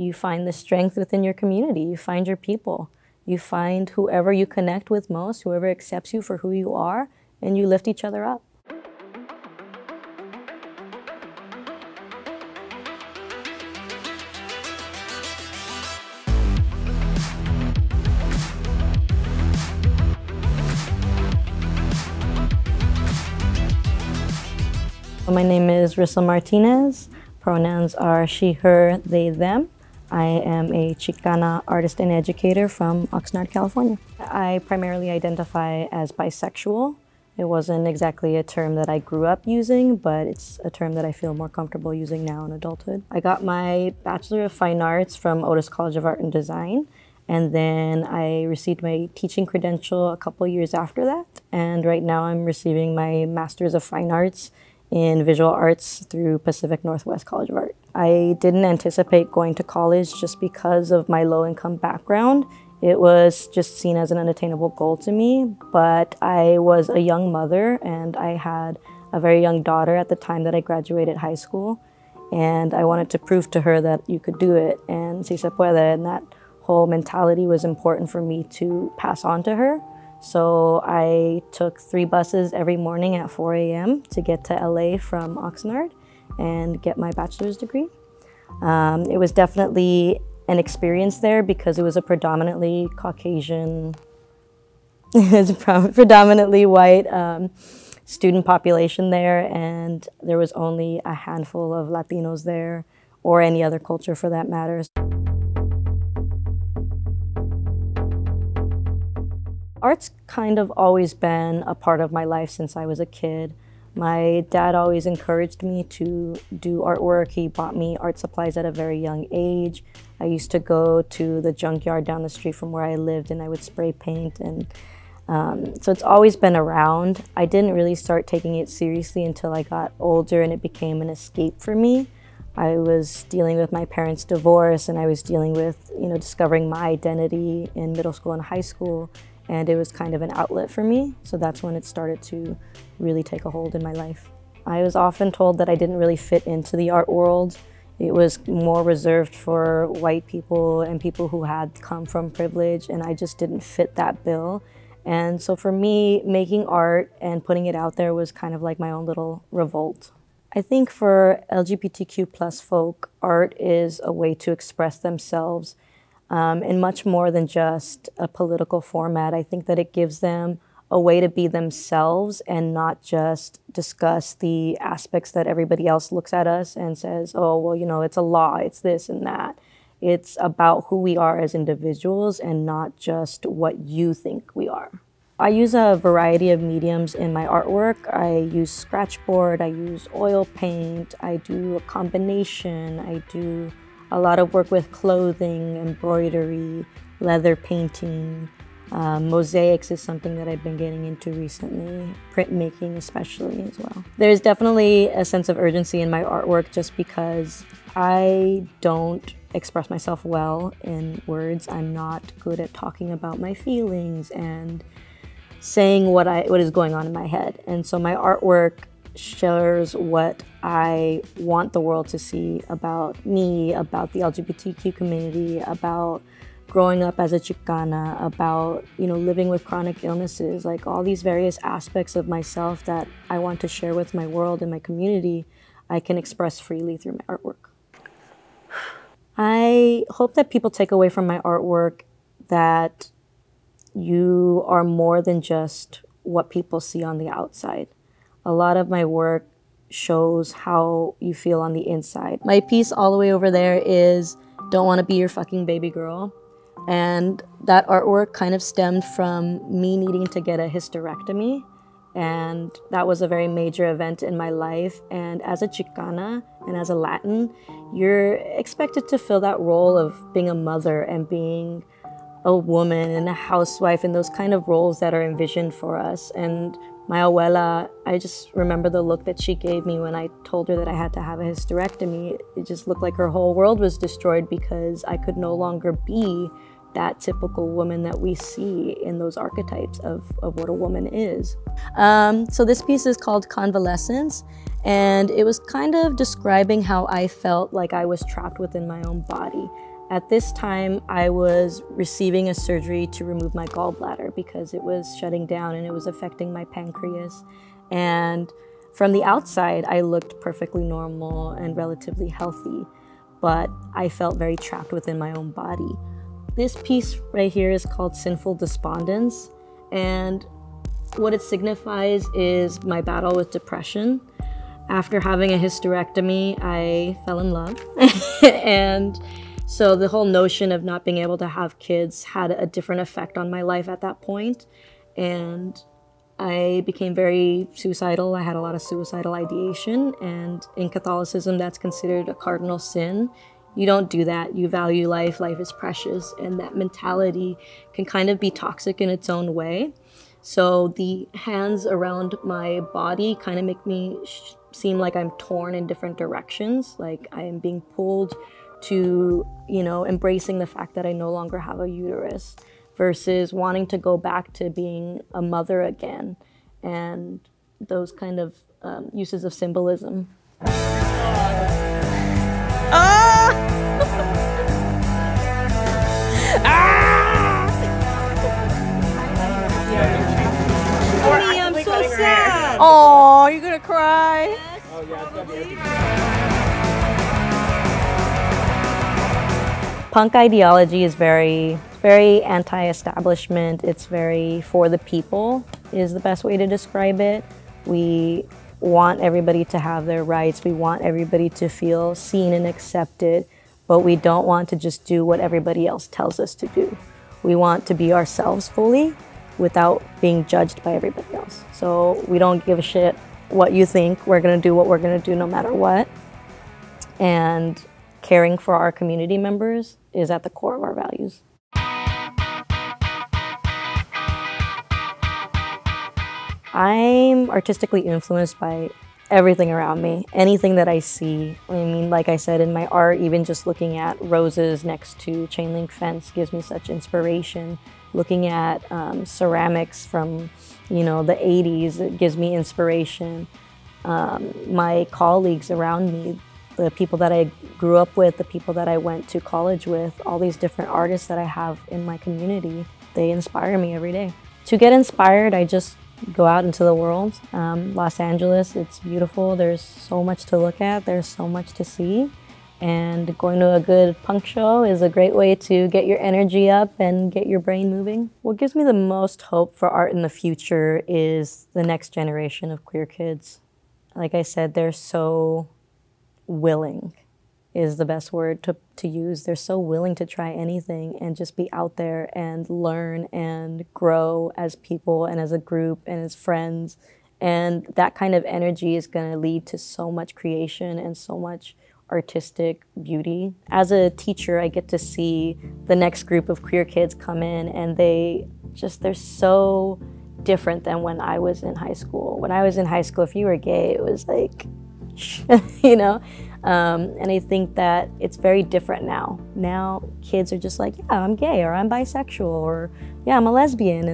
You find the strength within your community. You find your people. You find whoever you connect with most, whoever accepts you for who you are, and you lift each other up. My name is Rissa Martinez. Pronouns are she, her, they, them. I am a Chicana artist and educator from Oxnard, California. I primarily identify as bisexual. It wasn't exactly a term that I grew up using, but it's a term that I feel more comfortable using now in adulthood. I got my Bachelor of Fine Arts from Otis College of Art and Design, and then I received my teaching credential a couple years after that, and right now I'm receiving my Master's of Fine Arts in visual arts through Pacific Northwest College of Art. I didn't anticipate going to college just because of my low-income background. It was just seen as an unattainable goal to me, but I was a young mother and I had a very young daughter at the time that I graduated high school, and I wanted to prove to her that you could do it and si se puede, and that whole mentality was important for me to pass on to her. So I took 3 buses every morning at 4 a.m. to get to LA from Oxnard and get my bachelor's degree. It was definitely an experience there because it was a predominantly Caucasian, predominantly white student population there, and there was only a handful of Latinos there, or any other culture for that matter. Art's kind of always been a part of my life since I was a kid. My dad always encouraged me to do artwork. He bought me art supplies at a very young age. I used to go to the junkyard down the street from where I lived and I would spray paint, and so it's always been around. I didn't really start taking it seriously until I got older and it became an escape for me. I was dealing with my parents' divorce and I was dealing with, you know, discovering my identity in middle school and high school. And it was kind of an outlet for me, so that's when it started to really take a hold in my life. I was often told that I didn't really fit into the art world. It was more reserved for white people and people who had come from privilege, and I just didn't fit that bill. And so for me, making art and putting it out there was kind of like my own little revolt. I think for LGBTQ+ folk, art is a way to express themselves and much more than just a political format. I think that it gives them a way to be themselves and not just discuss the aspects that everybody else looks at us and says, oh, well, you know, it's a law, it's this and that. It's about who we are as individuals and not just what you think we are. I use a variety of mediums in my artwork. I use scratchboard, I use oil paint, I do a combination, I do a lot of work with clothing, embroidery, leather painting. Mosaics is something that I've been getting into recently, printmaking especially as well. There's definitely a sense of urgency in my artwork just because I don't express myself well in words. I'm not good at talking about my feelings and saying what is going on in my head. And so my artwork shares what I want the world to see about me, about the LGBTQ community, about growing up as a Chicana, about, you know, living with chronic illnesses, like all these various aspects of myself that I want to share with my world and my community, I can express freely through my artwork. I hope that people take away from my artwork that you are more than just what people see on the outside. A lot of my work shows how you feel on the inside. My piece all the way over there is Don't Want to Be Your Fucking Baby Girl. And that artwork kind of stemmed from me needing to get a hysterectomy. And that was a very major event in my life. And as a Chicana and as a Latin, you're expected to fill that role of being a mother and being a woman and a housewife and those kind of roles that are envisioned for us. And my abuela, I just remember the look that she gave me when I told her that I had to have a hysterectomy. It just looked like her whole world was destroyed because I could no longer be that typical woman that we see in those archetypes of what a woman is. So this piece is called Convalescence, And it was kind of describing how I felt like I was trapped within my own body. At this time, I was receiving a surgery to remove my gallbladder because it was shutting down and it was affecting my pancreas. And from the outside, I looked perfectly normal and relatively healthy, but I felt very trapped within my own body. This piece right here is called Sinful Despondence, and what it signifies is my battle with depression. After having a hysterectomy, I fell in love. And so the whole notion of not being able to have kids had a different effect on my life at that point. And I became very suicidal. I had a lot of suicidal ideation. And in Catholicism, that's considered a cardinal sin. You don't do that. You value life. Life is precious. And that mentality can kind of be toxic in its own way. So the hands around my body kind of make me seem like I'm torn in different directions, like I am being pulled to, you know, embracing the fact that I no longer have a uterus versus wanting to go back to being a mother again, and those kind of uses of symbolism. Oh, you're gonna cry. Yes, oh, yeah. Punk ideology is very anti-establishment. It's very for the people is the best way to describe it. We want everybody to have their rights. We want everybody to feel seen and accepted, but we don't want to just do what everybody else tells us to do. We want to be ourselves fully, without being judged by everybody else. So we don't give a shit what you think. We're gonna do what we're gonna do no matter what. And caring for our community members is at the core of our values. I'm artistically influenced by everything around me, anything that I see. I mean, like I said, in my art, even just looking at roses next to chain link fence gives me such inspiration. Looking at ceramics from, you know, the 80s, it gives me inspiration. My colleagues around me, the people that I grew up with, the people that I went to college with, all these different artists that I have in my community, they inspire me every day. To get inspired, I just go out into the world. Los Angeles, it's beautiful. There's so much to look at. There's so much to see. And going to a good punk show is a great way to get your energy up and get your brain moving. What gives me the most hope for art in the future is the next generation of queer kids. Like I said, they're so willing is the best word to use. They're so willing to try anything and just be out there and learn and grow as people and as a group and as friends. And that kind of energy is going to lead to so much creation and so much artistic beauty. As a teacher, I get to see the next group of queer kids come in, and they're so different than when I was in high school. When I was in high school, if you were gay, it was like, you know? And I think that it's very different now. Now kids are just like, yeah, I'm gay, or I'm bisexual, or yeah, I'm a lesbian,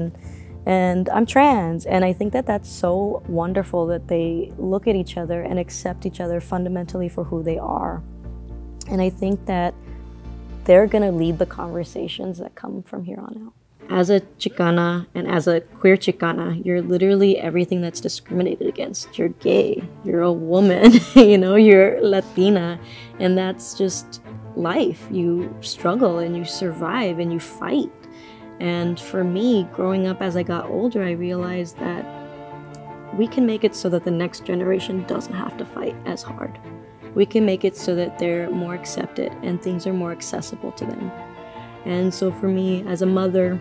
and I'm trans. And I think that that's so wonderful that they look at each other and accept each other fundamentally for who they are. And I think that they're gonna lead the conversations that come from here on out. As a Chicana and as a queer Chicana, you're literally everything that's discriminated against. You're gay, you're a woman, you know, you're Latina, and that's just life. You struggle and you survive and you fight. And for me, growing up as I got older, I realized that we can make it so that the next generation doesn't have to fight as hard. We can make it so that they're more accepted and things are more accessible to them. And so for me, as a mother,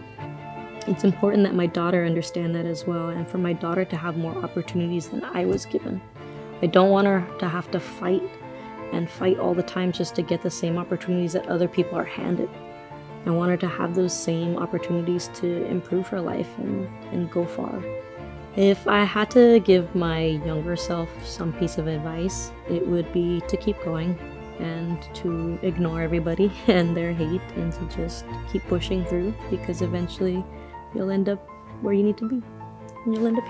it's important that my daughter understand that as well, and for my daughter to have more opportunities than I was given. I don't want her to have to fight and fight all the time just to get the same opportunities that other people are handed. I want her to have those same opportunities to improve her life and go far. If I had to give my younger self some piece of advice, it would be to keep going and to ignore everybody and their hate and to just keep pushing through, because eventually you'll end up where you need to be and you'll end up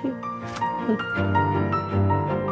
here.